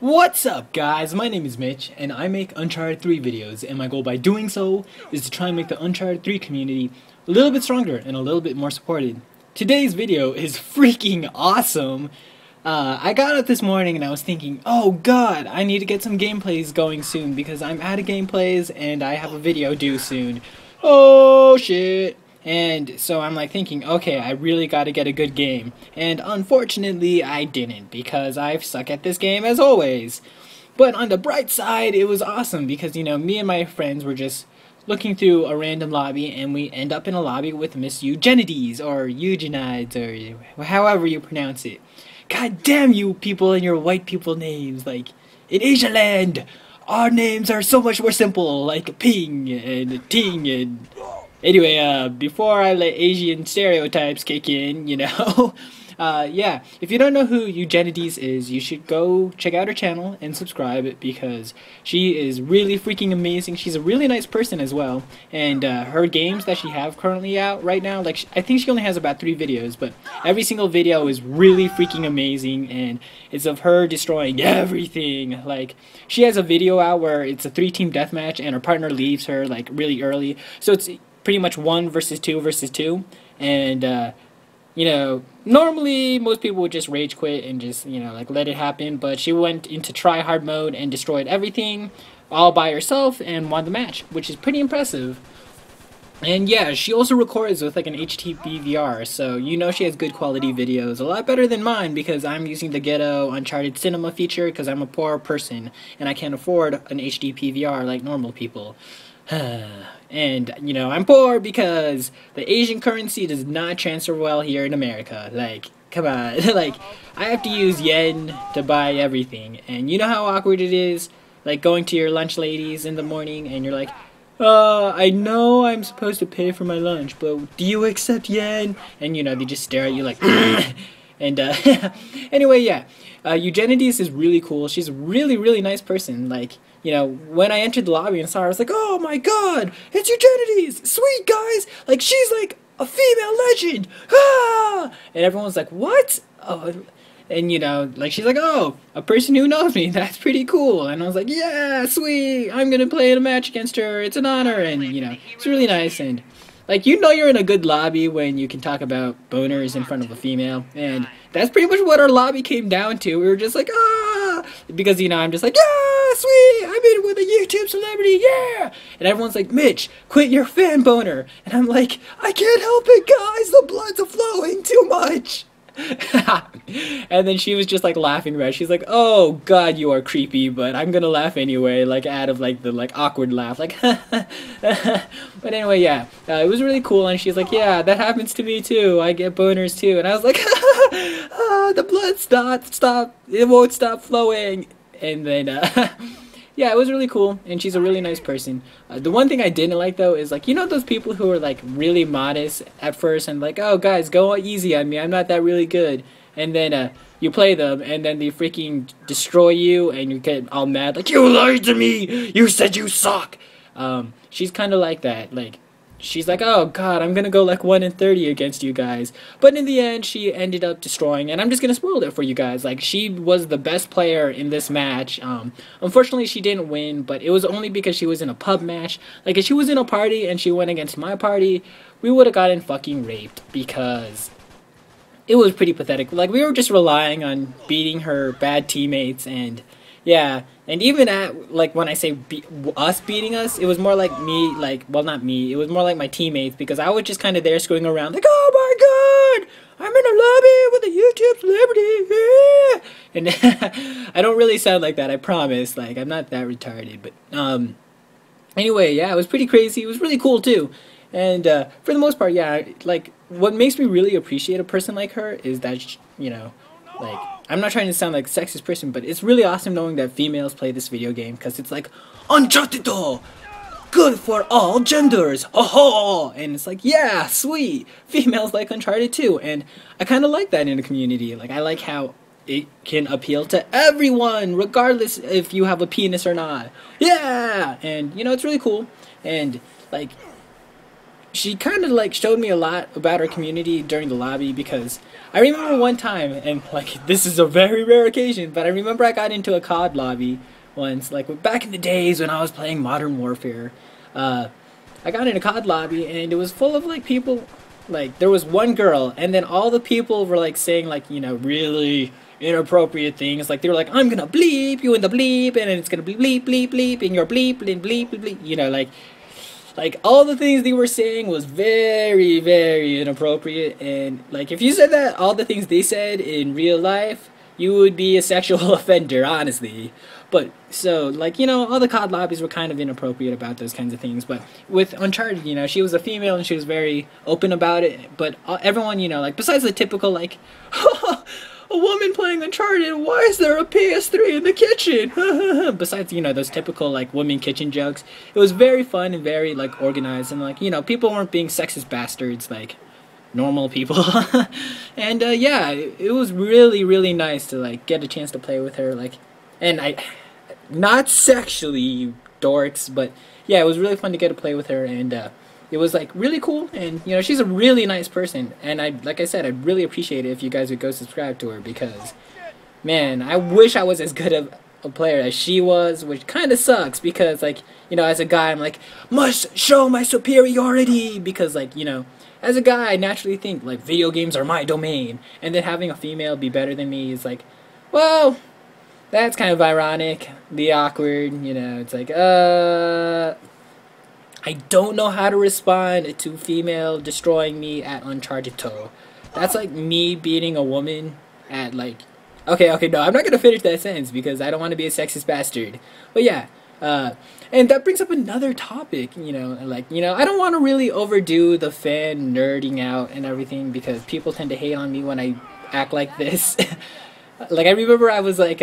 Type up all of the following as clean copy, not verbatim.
What's up guys, my name is Mitch and I make Uncharted 3 videos, and my goal by doing so is to try and make the Uncharted 3 community a little bit stronger and a little bit more supported. Today's video is freaking awesome. I got up this morning and I was thinking, oh god, I need to get some gameplays going soon because I'm out of gameplays and I have a video due soon. Oh shit. And so I'm like thinking, okay, I really gotta get a good game. And unfortunately, I didn't, because I suck at this game as always. But on the bright side, it was awesome because, you know, me and my friends were just looking through a random lobby and we end up in a lobby with Miss Eugenides, or Eugenides, or however you pronounce it. God damn you people and your white people names. Like, in Asia land, our names are so much more simple, like ping and ting and... Anyway, before I let Asian stereotypes kick in, you know, yeah, if you don't know who Eugenides is, you should go check out her channel and subscribe because she is really freaking amazing. She's a really nice person as well, and her games that she have currently out right now, like, I think she only has about 3 videos, but every single video is really freaking amazing, and it's of her destroying everything. Like, she has a video out where it's a 3-team deathmatch, and her partner leaves her, like, really early, so it's pretty much 1 versus 2 versus 2, and you know, normally most people would just rage quit and just, you know, like, let it happen, but she went into try hard mode and destroyed everything all by herself and won the match, which is pretty impressive. And yeah, she also records with like an HTP VR, so you know she has good quality videos, a lot better than mine because I'm using the ghetto Uncharted cinema feature because I'm a poor person and I can't afford an HTP VR like normal people. And, you know, I'm poor because the Asian currency does not transfer well here in America. Like, come on. Like, I have to use yen to buy everything. And you know how awkward it is? Like, going to your lunch ladies in the morning and you're like, I know I'm supposed to pay for my lunch, but do you accept yen? And, you know, they just stare at you like... And, anyway, yeah, Eugenides is really cool. She's a really, really nice person. Like, you know, when I entered the lobby and saw her, I was like, oh my god, it's Eugenides! Sweet, guys! Like, she's like a female legend! Ah! And everyone was like, what? Oh. And, you know, like, she's like, oh, a person who knows me, that's pretty cool. And I was like, yeah, sweet, I'm gonna play in a match against her, it's an honor. And, you know, it's really nice. And... like, you know you're in a good lobby when you can talk about boners in front of a female, and that's pretty much what our lobby came down to. We were just like, ah, because, you know, I'm just like, yeah, sweet, I'm in with a YouTube celebrity, yeah, and everyone's like, Mitch, quit your fan boner, and I'm like, I can't help it, guys, the blood's flowing too much. And then she was just like laughing right. She's like, oh god, you are creepy, but I'm gonna laugh anyway, like out of like the like awkward laugh, like. But anyway, yeah, it was really cool, and she's like, yeah, that happens to me too, I get boners too. And I was like, oh, the blood stop, it won't stop flowing. And then yeah, it was really cool, and she's a really nice person. The one thing I didn't like, though, is, like, you know those people who are, like, really modest at first and, like, oh, guys, go easy on me, I'm not that really good. And then you play them, and then they freaking destroy you, and you get all mad, like, you lied to me! You said you suck! She's kind of like that, like... she's like, oh god, I'm gonna go like 1 in 30 against you guys. But in the end, she ended up destroying, and I'm just gonna spoil it for you guys. Like, she was the best player in this match. Unfortunately, she didn't win, but it was only because she was in a pub match. Like, if she was in a party and she went against my party, we would have gotten fucking raped because it was pretty pathetic. Like, we were just relying on beating her bad teammates. And yeah, and even at, like, when I say us beating us, it was more like me, like, well, not me, it was more like my teammates, because I was just kind of there screwing around, like, oh my god, I'm in a lobby with a YouTube celebrity, yeah! And I don't really sound like that, I promise, like, I'm not that retarded, but, anyway, yeah, it was pretty crazy, it was really cool, too, and, for the most part, yeah, like, what makes me really appreciate a person like her is that, you know, like, I'm not trying to sound like a sexist person, but it's really awesome knowing that females play this video game, because it's like, Uncharted, good for all genders, oh-ho! And it's like, yeah, sweet, females like Uncharted too, and I kind of like that in the community. Like, I like how it can appeal to everyone, regardless if you have a penis or not, yeah! And, you know, it's really cool, and, like, she kind of like showed me a lot about her community during the lobby, because I remember one time, and like this is a very rare occasion, but I remember I got into a COD lobby once, like back in the days when I was playing Modern Warfare. I got in a COD lobby and it was full of like people, like there was one girl and then all the people were like saying like, you know, really inappropriate things. Like they were like, I'm gonna bleep you in the bleep, and it's gonna be bleep bleep bleep in your bleep and bleep bleep bleep, you know, like all the things they were saying was very, very inappropriate. And like if you said that, all the things they said in real life, you would be a sexual offender, honestly. But so like, you know, all the COD lobbies were kind of inappropriate about those kinds of things. But with Uncharted, you know, she was a female and she was very open about it. But everyone, you know, like besides the typical like, a woman playing Uncharted, why is there a PS3 in the kitchen? Besides, you know, those typical like women kitchen jokes, it was very fun and very like organized, and like, you know, people weren't being sexist bastards like normal people. And yeah, it was really, really nice to like get a chance to play with her, like, and I, not sexually, you dorks, but yeah, it was really fun to get to play with her. And it was like really cool, and you know, she's a really nice person, and I, like I said, I'd really appreciate it if you guys would go subscribe to her, because man, I wish I was as good of a player as she was, which kind of sucks, because like, you know, as a guy I'm like, must show my superiority, because like, you know, as a guy I naturally think like video games are my domain, and then having a female be better than me is like, well, that's kind of ironic, the awkward, you know, it's like, I don't know how to respond to female destroying me at Uncharted 2. That's like me beating a woman at like... Okay, no, I'm not going to finish that sentence because I don't want to be a sexist bastard. But yeah, and that brings up another topic, you know, like, you know, I don't want to really overdo the fan nerding out and everything, because people tend to hate on me when I act like this. Like, I remember I was like,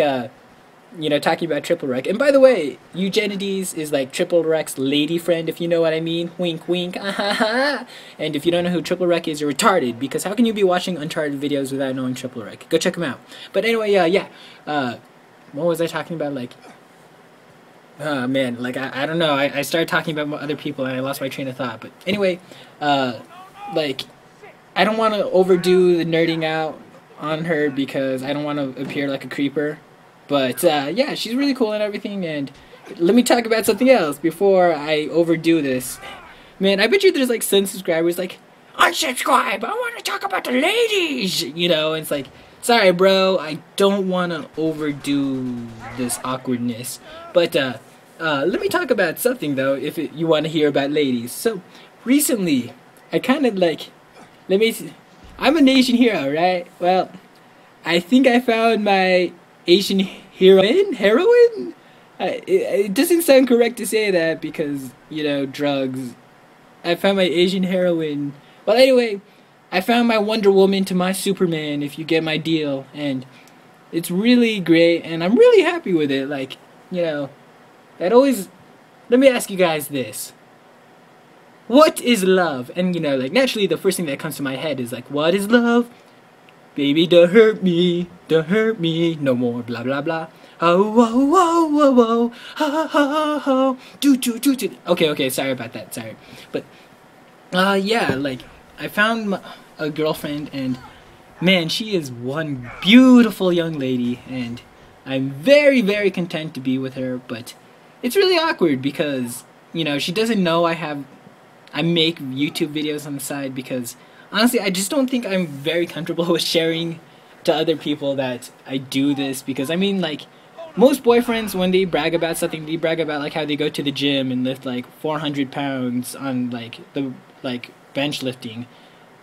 you know, talking about TripleWreck. And by the way, Eugenides is like TripleWreck's lady friend, if you know what I mean. Wink, wink. And if you don't know who TripleWreck is, you're retarded, because how can you be watching Uncharted videos without knowing TripleWreck? Go check him out. But anyway, yeah. What was I talking about? Like, oh, man. Like, I don't know. I started talking about other people and I lost my train of thought. But anyway, like, I don't want to overdo the nerding out on her because I don't want to appear like a creeper. But yeah, she's really cool and everything. And let me talk about something else before I overdo this. Man, I bet you there's like some subscribers like, unsubscribe, I want to talk about the ladies, you know. And it's like, sorry bro, I don't want to overdo this awkwardness. But let me talk about something though, if you want to hear about ladies. So recently, I kind of like, let me see, I'm an Asian hero, right? Well, I think I found my Asian heroine? It doesn't sound correct to say that because, you know, drugs. I found my Asian heroine. Well, anyway, I found my Wonder Woman to my Superman, if you get my deal. And it's really great, and I'm really happy with it. Like, you know, that always... Let me ask you guys this. What is love? And, you know, like, naturally, the first thing that comes to my head is, like, what is love? Baby, don't hurt me no more, blah blah blah. Oh, oh, oh, oh, oh, ha ha ha. Do do do do. Okay, sorry about that, sorry. But yeah, like I found a girlfriend, and man, she is one beautiful young lady, and I'm very, very content to be with her. But it's really awkward because, you know, she doesn't know I make YouTube videos on the side, because honestly, I just don't think I'm very comfortable with sharing to other people that I do this, because I mean, like, most boyfriends, when they brag about something, they brag about like how they go to the gym and lift like 400 pounds on like the bench lifting.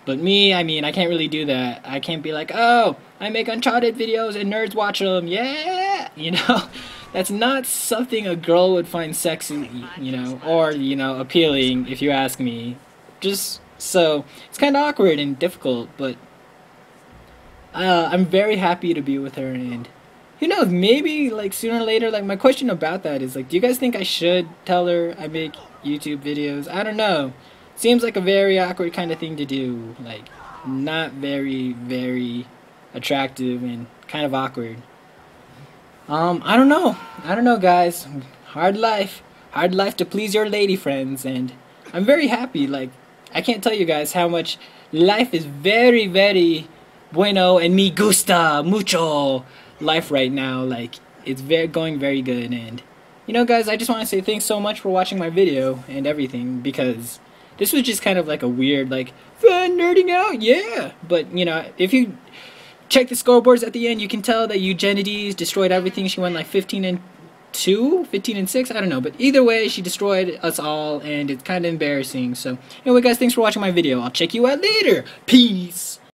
But me, I mean, I can't really do that. I can't be like, oh, I make Uncharted videos and nerds watch them, yeah, you know. That's not something a girl would find sexy, you know, or, you know, appealing, if you ask me. Just so it's kind of awkward and difficult, but I'm very happy to be with her. And who knows, maybe like sooner or later, like my question about that is like, do you guys think I should tell her I make YouTube videos? I don't know, seems like a very awkward kind of thing to do, like not very, very attractive and kind of awkward. I don't know guys, hard life to please your lady friends, and I'm very happy. Like, I can't tell you guys how much life is very, very bueno and me gusta mucho life right now. Like, it's going very good. And you know, guys, I just want to say thanks so much for watching my video and everything, because this was just kind of like a weird, like, fun nerding out, yeah. But, you know, if you check the scoreboards at the end, you can tell that Eugenides destroyed everything. She won like 15-2, 15-6, I don't know. But either way, she destroyed us all, and it's kind of embarrassing. So, anyway, guys, thanks for watching my video. I'll check you out later. Peace.